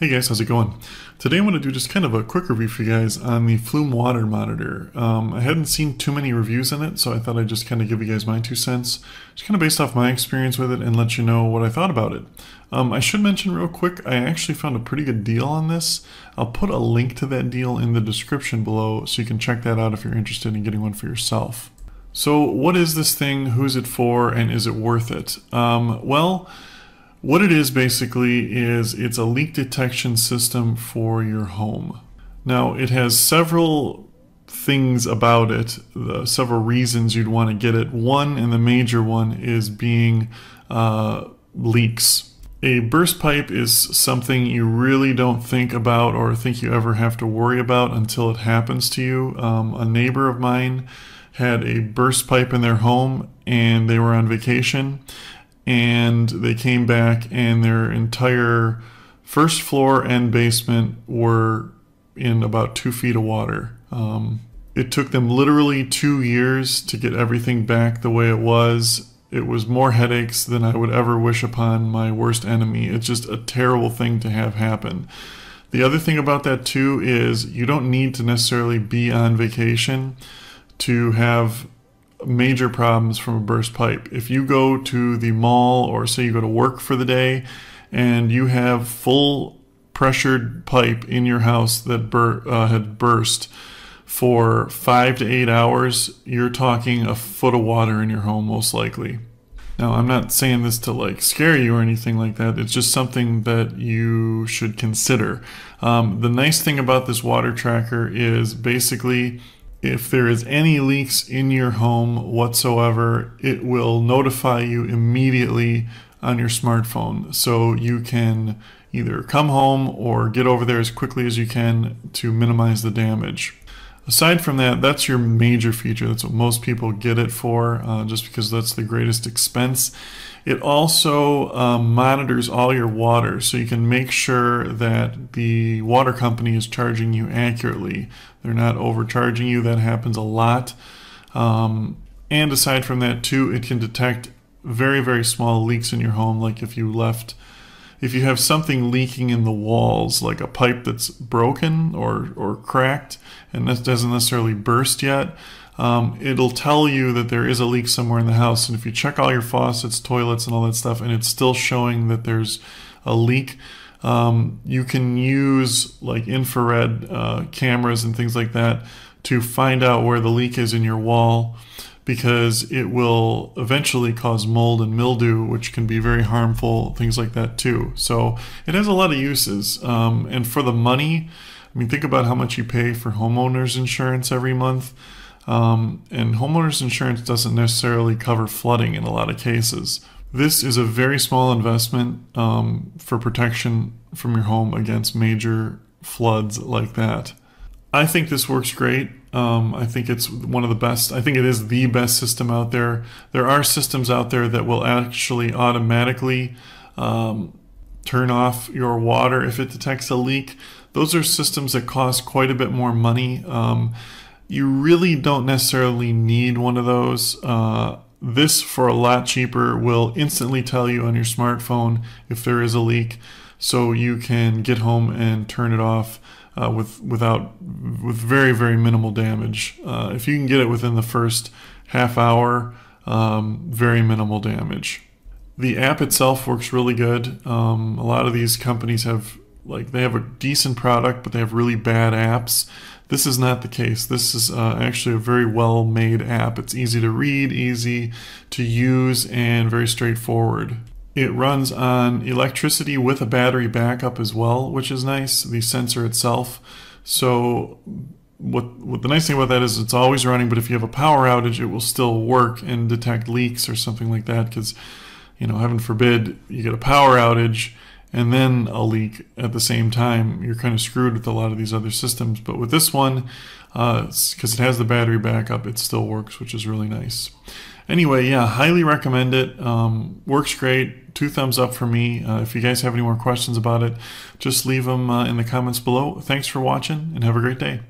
Hey guys, how's it going? Today I'm going to do just kind of a quick review for you guys on the Flume Water Monitor. I hadn't seen too many reviews on it, so I thought I'd just kind of give you guys my 2 cents. Just kind of based off my experience with it and let you know what I thought about it. I should mention real quick, I actually found a pretty good deal on this. I'll put a link to that deal in the description below so you can check that out if you're interested in getting one for yourself. So what is this thing, who's it for, and is it worth it? What it is basically is it's a leak detection system for your home. Now it has several things about it, several reasons you'd want to get it. One, and the major one, is being leaks. A burst pipe is something you really don't think about or think you ever have to worry about until it happens to you. A neighbor of mine had a burst pipe in their home and they were on vacation. And they came back and their entire first floor and basement were in about 2 feet of water. It took them literally 2 years to get everything back the way it was. It was more headaches than I would ever wish upon my worst enemy. It's just a terrible thing to have happen. The other thing about that too is you don't need to necessarily be on vacation to have major problems from a burst pipe. If you go to the mall or say you go to work for the day and you have full pressured pipe in your house that had burst for 5 to 8 hours, you're talking a foot of water in your home most likely. Now I'm not saying this to like scare you or anything like that, it's just something that you should consider. The nice thing about this water tracker is basically if there is any leaks in your home whatsoever, it will notify you immediately on your smartphone. So you can either come home or get over there as quickly as you can to minimize the damage. Aside from that, that's your major feature. That's what most people get it for, just because that's the greatest expense. It also monitors all your water, so you can make sure that the water company is charging you accurately. They're not overcharging you. That happens a lot. And aside from that too, it can detect very, very small leaks in your home, like if you have something leaking in the walls, like a pipe that's broken or cracked and that doesn't necessarily burst yet, it'll tell you that there is a leak somewhere in the house. And if you check all your faucets, toilets, and all that stuff, and it's still showing that there's a leak, you can use like infrared cameras and things like that to find out where the leak is in your wall, because it will eventually cause mold and mildew, which can be very harmful, things like that too. So it has a lot of uses. And for the money, I mean, think about how much you pay for homeowners insurance every month. And homeowners insurance doesn't necessarily cover flooding in a lot of cases. This is a very small investment for protection from your home against major floods like that. I think this works great. I think it's one of the best. I think it is the best system out there. There are systems out there that will actually automatically turn off your water if it detects a leak. Those are systems that cost quite a bit more money. You really don't necessarily need one of those. This, for a lot cheaper, will instantly tell you on your smartphone if there is a leak, so you can get home and turn it off with very, very minimal damage. If you can get it within the first half hour, very minimal damage. The app itself works really good. A lot of these companies have a decent product, but they have really bad apps. This is not the case. This is actually a very well-made app. It's easy to read, easy to use, and very straightforward. It runs on electricity with a battery backup as well, which is nice, the sensor itself. So what the nice thing about that is it's always running, but if you have a power outage, it will still work and detect leaks or something like that, because, you know, heaven forbid you get a power outage and then a leak at the same time. You're kind of screwed with a lot of these other systems. But with this one, because it has the battery backup, it still works, which is really nice. Anyway, yeah, highly recommend it. Works great. 2 thumbs up for me. If you guys have any more questions about it, just leave them in the comments below. Thanks for watching and have a great day.